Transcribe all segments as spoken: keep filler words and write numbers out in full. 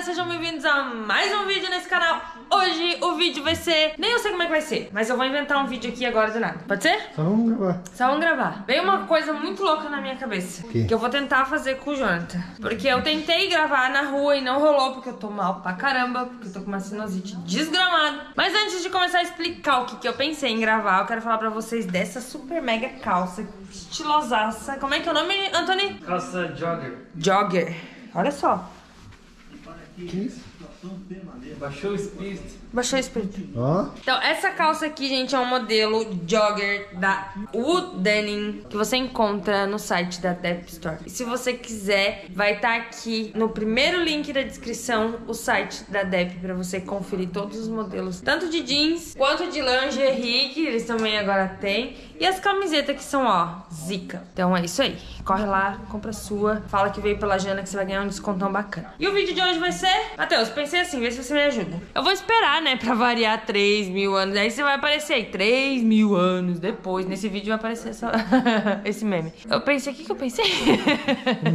galera, sejam bem-vindos a mais um vídeo nesse canal. Hoje o vídeo vai ser... Nem eu sei como é que vai ser, mas eu vou inventar um vídeo aqui agora do nada. Pode ser? Só vamos gravar. Só vamos gravar. Veio uma coisa muito louca na minha cabeça, que, que eu vou tentar fazer com o Jonathan. Porque eu tentei gravar na rua e não rolou, porque eu tô mal pra caramba, porque eu tô com uma sinusite desgramada. Mas antes de começar a explicar o que, que eu pensei em gravar, eu quero falar pra vocês dessa super mega calça estilosaça. Como é que é o nome, Anthony? Calça jogger. Jogger. Olha só. Que isso? Baixou o espírito. Baixou o espírito. Oh. Então, essa calça aqui, gente, é um modelo jogger da Wood Denim, que você encontra no site da Depp Store. E se você quiser, vai estar tá aqui no primeiro link da descrição o site da Depp pra você conferir todos os modelos, tanto de jeans quanto de lingerie, que eles também agora têm. E as camisetas que são, ó, zica. Então é isso aí. Corre lá, compra a sua. Fala que veio pela Jana que você vai ganhar um descontão bacana. E o vídeo de hoje vai ser... Matheus, pensei assim, vê se você me ajuda. Eu vou esperar, né, pra variar três mil anos. Aí você vai aparecer aí, três mil anos depois. Nesse vídeo vai aparecer só esse meme. Eu pensei, o que que eu pensei?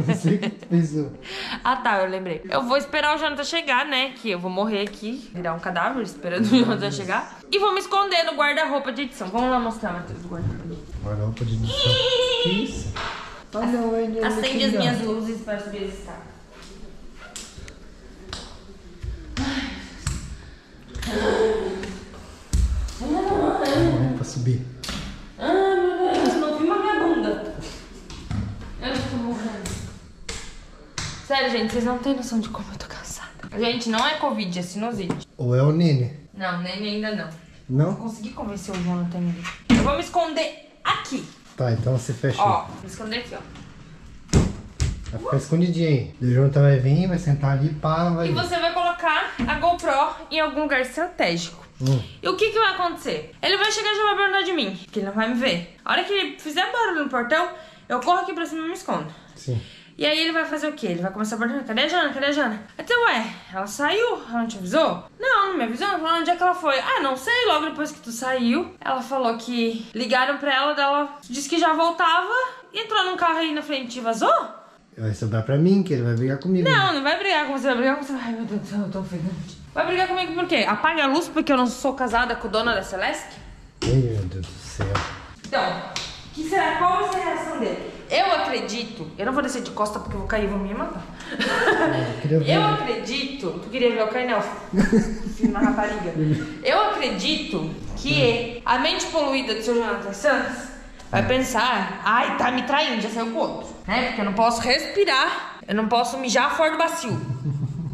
Não sei o que tu pensou. Ah, tá, eu lembrei. Eu vou esperar o Jonathan chegar, né, que eu vou morrer aqui, virar um cadáver esperando o Jonathan chegar. E vou me esconder no guarda-roupa de edição. Vamos lá mostrar, Matheus, o guarda-roupa. Guarda-roupa de edição. Que isso? Olha, acende as minhas luzes para subir as escadas. É pra subir. Ah, meu Deus, eu não vi mais minha bunda. Eu tô morrendo. Sério, gente, vocês não têm noção de como eu tô cansada. Gente, não é Covid, é sinusite. Ou é o Nene? Não, Nene ainda não. Não? Não consegui convencer o Jonathan ainda. Eu vou me esconder aqui. Tá, então você fecha. Ó, vou me esconder aqui, ó. Vai ficar escondidinho aí. O Jonathan vai vir, vai sentar ali, pá, vai... E você vai colocar a GoPro em algum lugar estratégico. Hum. E o que que vai acontecer? Ele vai chegar e já vai perguntar de mim, que ele não vai me ver. A hora que ele fizer barulho no portão, eu corro aqui pra cima e me escondo. Sim. E aí ele vai fazer o quê? Ele vai começar a perguntar, cadê a Jana? Cadê a Jana? Então, ué, ela saiu, ela não te avisou? Não, não me avisou, não falou onde é que ela foi. Ah, não sei, logo depois que tu saiu, ela falou que ligaram pra ela, ela disse que já voltava, entrou num carro aí na frente e vazou? Vai sobrar pra mim, que ele vai brigar comigo. Não, né? Não vai brigar com você, vai brigar com você. Ai, meu Deus do céu, eu tô ofegante. Vai brigar comigo por quê? Apaga a luz porque eu não sou casada com o dono da Celeste? Ai, meu Deus do céu. Então, que será? Qual vai ser a reação dele? Eu acredito... Eu não vou descer de costa porque eu vou cair e vou me matar. Eu, eu acredito... Tu queria ver eu cair, não? Filho da rapariga. Eu acredito que a mente poluída do seu Jonathan Santos vai pensar, ai, tá me traindo, já saiu com o outro, né? Porque eu não posso respirar, eu não posso mijar fora do bacio.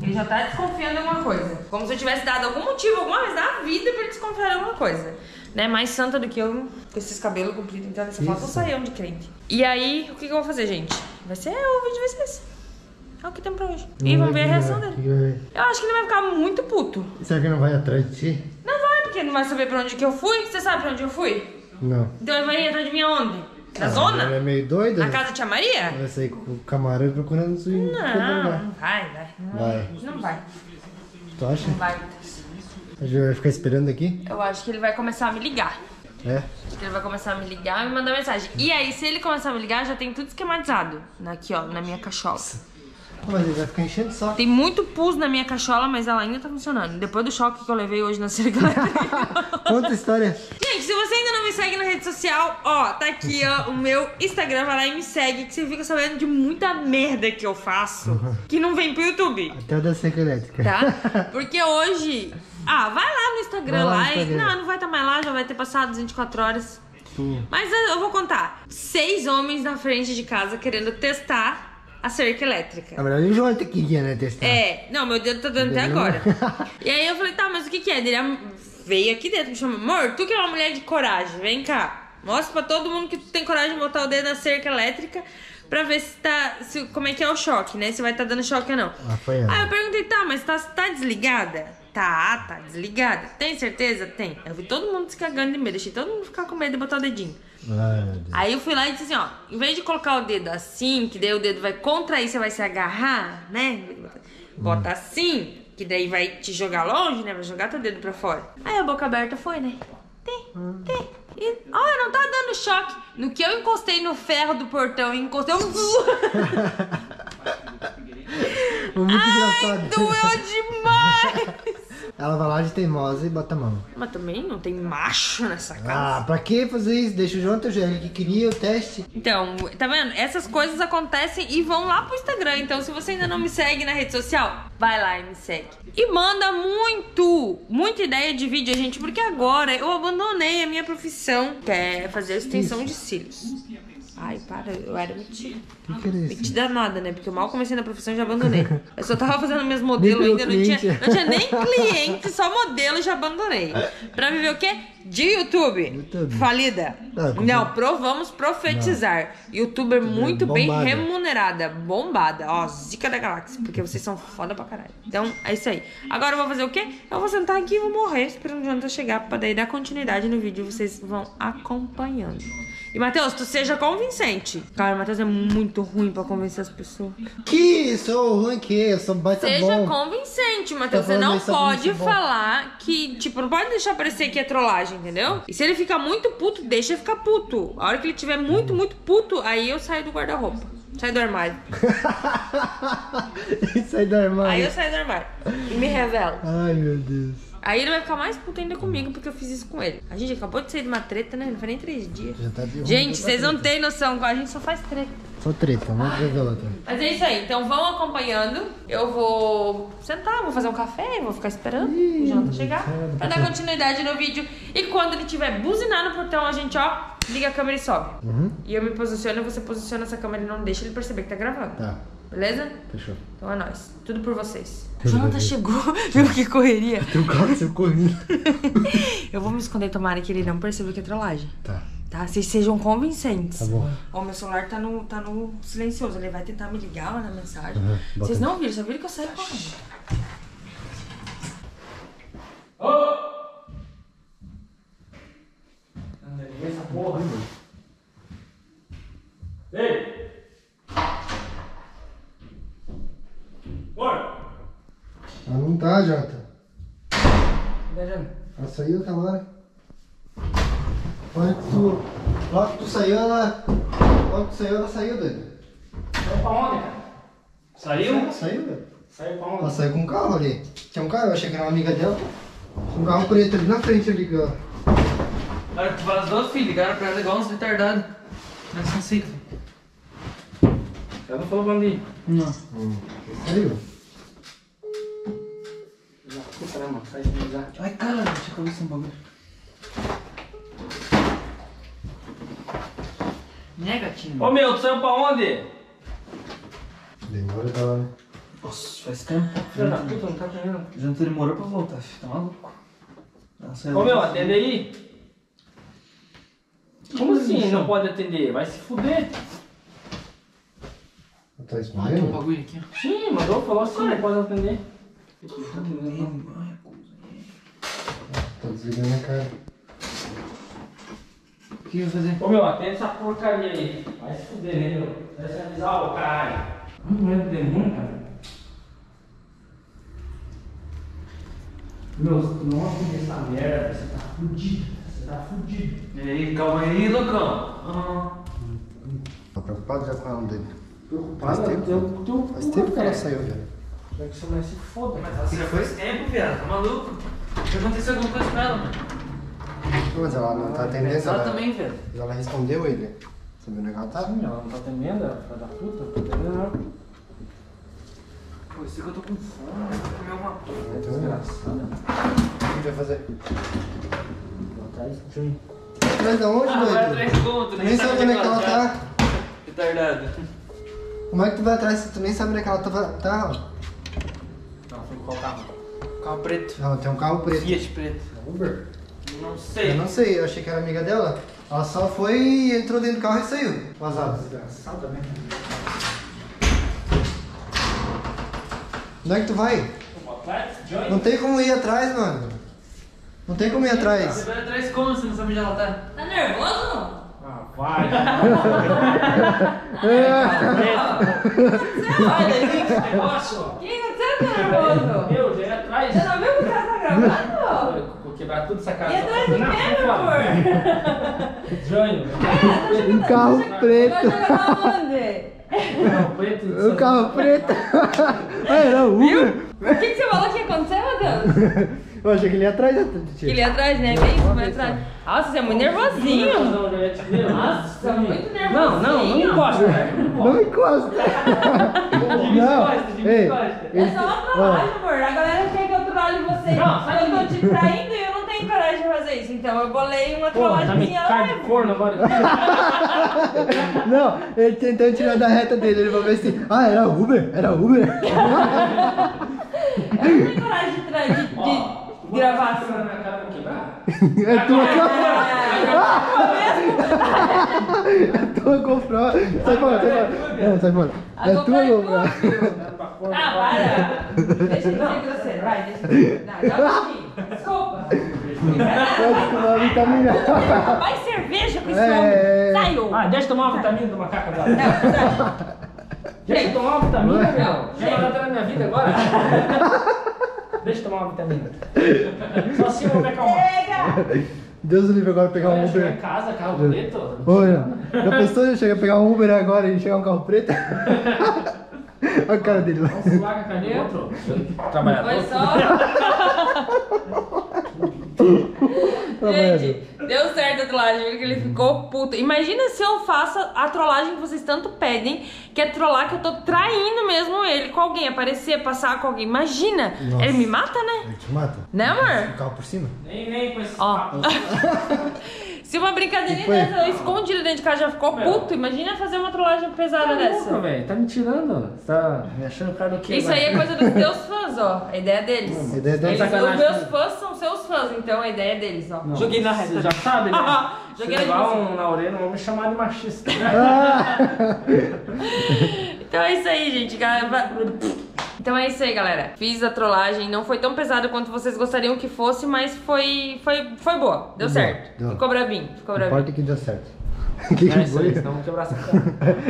Ele já tá desconfiando de alguma coisa. Como se eu tivesse dado algum motivo, alguma vez na vida pra ele desconfiar de alguma coisa. Né? Mais santa do que eu, com esses cabelos compridos, então nessa foto eu saí de crente. E aí, o que que eu vou fazer, gente? Vai ser, o vídeo vai ser esse. É o que tem pra hoje. E vamos ver a reação dele. Eu acho que ele vai ficar muito puto. Será que ele não vai atrás de ti? Não vai, porque ele não vai saber pra onde que eu fui. Você sabe pra onde eu fui? Não. Então ele vai ir atrás de mim aonde? Na ah, zona? Ela é meio doida. Na casa da tia Maria? Vai sair com o camarão procurando se... Não, não vai, vai. Não vai. Não vai. Tu acha? Não vai. A gente vai ficar esperando aqui? Eu acho que ele vai começar a me ligar. É? Acho que ele vai começar a me ligar e me mandar mensagem. E aí, se ele começar a me ligar, já tem tudo esquematizado. Aqui, ó, na minha cachola. Mas ele vai ficar enchendo o saco. Tem muito pus na minha cachola, mas ela ainda tá funcionando. Depois do choque que eu levei hoje na cerca. Conta história. Gente, se você ainda não me segue na rede social, ó, tá aqui, ó, o meu Instagram, vai lá e me segue, que você fica sabendo de muita merda que eu faço, uhum, que não vem pro YouTube. Até da cerca elétrica. Tá? Porque hoje... Ah, vai lá no Instagram, lá, lá no Instagram. E... Não, não vai estar mais lá, já vai ter passado vinte e quatro horas. Sim. Mas eu vou contar. Seis homens na frente de casa querendo testar a cerca elétrica. Na verdade, o Jonathan queria, né, testar. É. Não, meu dedo tá dando até agora. E aí eu falei, tá, mas o que que é? Ele veio aqui dentro, me chamou. Amor, tu que é uma mulher de coragem, vem cá. Mostra pra todo mundo que tu tem coragem de botar o dedo na cerca elétrica pra ver se tá... Se, como é que é o choque, né? Se vai tá dando choque ou não. Ah, foi ela. Aí eu perguntei, tá, mas tá, tá desligada? Tá, tá desligada. Tem certeza? Tem. Eu vi todo mundo se cagando de medo. Deixei todo mundo ficar com medo de botar o dedinho. Ai, aí eu fui lá e disse assim, ó, em vez de colocar o dedo assim, que daí o dedo vai contrair, você vai se agarrar, né? Bota hum. assim, que daí vai te jogar longe, né? Vai jogar teu dedo pra fora. Aí a boca aberta foi, né? Tem, hum. tem. E, ó, não tá dando choque. No que eu encostei no ferro do portão e encostei... Eu... Muito ai, engraçado. Doeu demais. Ela vai lá de teimosa e bota a mão. Mas também não tem macho nessa casa. Ah, pra que fazer isso? Deixa o Jonathan G L que queria o teste. Então, tá vendo? Essas coisas acontecem e vão lá pro Instagram. Então, se você ainda não me segue na rede social, vai lá e me segue. E manda muito, muita ideia de vídeo, gente. Porque agora eu abandonei a minha profissão, que é fazer a extensão de cílios. Ai, para, eu era mentira. Mentira nada, né? Porque eu mal comecei na profissão e já abandonei. Eu só tava fazendo meus modelos ainda, não tinha, não tinha nem cliente, só modelo e já abandonei. Pra viver o quê? De YouTube. YouTube. Falida. Ah, não, pro, vamos profetizar. Não. Youtuber muito bombada. Bem remunerada. Bombada. Ó, zica da galáxia. Porque vocês são foda pra caralho. Então, é isso aí. Agora eu vou fazer o quê? Eu vou sentar aqui e vou morrer esperando o Jonathan chegar pra daí dar continuidade no vídeo. Vocês vão acompanhando. E, Matheus, tu seja convincente. Cara, o Matheus é muito ruim pra convencer as pessoas. Que sou ruim que eu sou baita bom. Seja convincente, Matheus. Você não pode falar que... Tipo, não pode deixar parecer que é trollagem, entendeu? E se ele ficar muito puto, deixa ele ficar puto. A hora que ele tiver muito, muito puto, aí eu saio do guarda-roupa. Sai do armário. Sai do armário. Aí eu saio do armário. E me revelo. Ai, meu Deus. Aí ele vai ficar mais puto ainda comigo, porque eu fiz isso com ele. A gente acabou de sair de uma treta, né? Não foi nem três dias. Já tá de gente, vocês não têm noção. A gente só faz treta. Só treta, não revela. Mas é isso aí. Então vão acompanhando. Eu vou sentar, vou fazer um café, vou ficar esperando o Jonathan chegar. Pra dar continuidade no vídeo. E quando ele tiver buzinado no portão, a gente, ó... Liga a câmera e sobe. Uhum. E eu me posiciono e você posiciona essa câmera e não deixa ele perceber que tá gravando. Tá. Beleza? Fechou. Então é nóis. Tudo por vocês. Jonathan chegou. Viu que correria? Teu carro seu corrido. Eu vou me esconder, tomara que ele não perceba que é trollagem. Tá. Tá? Vocês sejam convincentes. Tá bom. Ó, meu celular tá no, tá no silencioso. Ele vai tentar me ligar na mensagem. Uhum. Vocês não viram, só viram que eu saí correndo. Oh! Essa porra, hein, mano? Ei! Bora! Ah, não tá, Jota. Cadê a Jana? Ela saiu aquela hora. Logo que tu, logo que tu saiu, ela... Logo que tu saiu, ela saiu, doido. Saiu pra onde? Saiu? Saiu, doido. Saiu pra onde? Ela saiu com um carro ali. Tinha um carro, eu achei que era uma amiga dela. Um carro preto ali na frente ali, ó. Cara, tu vazou, filho. Ligaram pra ela igual uns retardados. Não são cinco. Ela não falou pra mim. Não. Hum. Saiu? Puta, né, mano? Sai de lugar. Ai, cara, deixa eu ver se é um bagulho. Né, gatinho? Ô, meu, tu saiu pra onde? Demora da hora. Nossa, faz tempo. Filho da puta, não tá ganhando. O Jonathan demorou pra voltar, filho. Tá maluco? Nossa, ô, meu, atende aí. Como assim não pode atender? Vai se fuder. Tá escondendo? Ah, tem um bagulho aqui, ó. Sim, mandou, falou assim, não pode atender. Tá desligando a cara. O que eu vou fazer? Ô meu, atende essa porcaria aí. Vai se fuder, né, meu? Vai se avisar, ô caralho. Não é do demônio, cara. Meu, se tu não atender essa merda, você tá fudido. Tá fudido. E aí, calma aí, loucão. Ah. Tô preocupado já com ela dele. Preocupado? Faz tempo, eu tô... faz tempo que ela saiu, velho. Já que você não se foda. Mas ela saiu faz tempo, velho. Tá maluco? Aconteceu alguma coisa com ela, mano. Mas ela não tá atendendo. Ela, ela também, velho. Mas ela respondeu ele. Você viu o negócio? Tá? Sim, ela não tá atendendo, ela tá da puta. Não tá atendendo, não. Pô, isso que eu tô com fome. Eu vou comer alguma coisa. Desgraçada. O que a gente vai fazer? Sim. Atrás da onde, ah, doido? Vai atrás do outro, nem, nem sabe onde é que ela tá. Retardado. Como é que tu vai atrás se tu nem sabe onde é que ela tá? Não, foi qual carro? Carro preto. Não, tem um carro preto. Fiat preto. Uber? Não sei. Eu não sei, eu achei que era amiga dela. Ela só foi e entrou dentro do carro e saiu. Vazado. Desgraçada mesmo. Onde é que tu vai? Não tem como ir atrás, mano. Não tem como ir atrás. Você vai atrás como se não sabe onde ela tá? Tá nervoso? Ah, vai. Olha aí, que negócio. O que aconteceu, tá nervoso? Meu, já ia atrás. Você não viu que o cara tá gravando? Vou quebrar tudo essa casa. E atrás do quê, meu amor? Johnny. Um carro preto. Vai jogar pra onde? Carro preto. O carro preto. Ah, era o Uber. O que, que você falou que ia acontecer, meu Deus? Eu achei que ele ia atrás de ti. Ele ia atrás, né? Bem, vai atrás. Nossa, você é muito nervosinho. Nossa, você é muito nervosinho. Não, não, não encosta. Não encosta. Não, ei. É só uma trollagem, amor. A galera quer que eu trolle vocês. Não, sabe, eu tô te traindo e eu não tenho coragem de fazer isso. Então eu bolei uma trollagemzinha lá. Cara de corno agora. Não, ele tentou tirar da reta dele. Ele falou assim, ah, era Uber, era Uber. Eu não tenho coragem de trair. Gravação na cara quebrar? É tua GoPro! É tua GoPro! Sai fora, sai fora! Não, sai fora! É tua GoPro! Ah, para! Deixa eu dizer grosseiro, vai, deixa eu dizer. Não, dá um pouquinho, desculpa! Pode tomar uma vitamina! Vai cerveja com esse homem! Saiu! Ah, deixa eu tomar uma vitamina do macaco agora! Deixa eu tomar uma vitamina, meu! Já vai entrar na minha vida agora? Deixa eu tomar uma vitamina. Só assim eu vou me acalmar. Deus do livre agora pegar um Uber. Chegar em casa, carro preto? Olha, já pensou em chegar a pegar um Uber agora e chegar um carro preto? Olha a cara dele lá. Vamos lá com a carne do outro. Trabalhador. Foi só. Gente, deu certo a trollagem, que ele ficou puto. Imagina se eu faço a trollagem que vocês tanto pedem, que é trollar que eu tô traindo mesmo ele com alguém, aparecer, passar com alguém. Imagina, nossa, ele me mata, né? Ele te mata. Né, amor? O carro por cima. Nem, nem com esse papo. Se uma brincadeirinha dessa escondida dentro de casa já ficou puto, imagina fazer uma trollagem pesada tá dessa. Louco, véio, tá me tirando, você tá me achando cara do que? Isso aí é coisa dos teus fãs, ó, a ideia deles. Não, a ideia deles. Eles, os meus fãs são seus fãs, então a ideia deles, ó. Não, joguei na reta, já sabe, né? Joguei se levar um na orelha, vão me chamar de machista. Então é isso aí, gente, galera. Então é isso aí, galera. Fiz a trollagem, não foi tão pesada quanto vocês gostariam que fosse, mas foi, foi, foi boa. Deu, deu certo. Deu. Ficou bravinho. Ficou bravinho. Importa que deu certo. que que é isso aí, senão vou quebrar essa cara.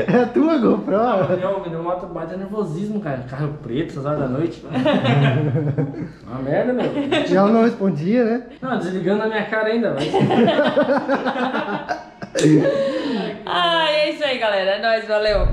É a tua GoPro. Não, me deu, me deu uma baita nervosismo, cara. Carro preto, essas horas da noite. Uma merda, meu. E ela não respondia, né? Não, desligando a minha cara ainda, mas... Ah, é isso aí, galera. É nóis, valeu.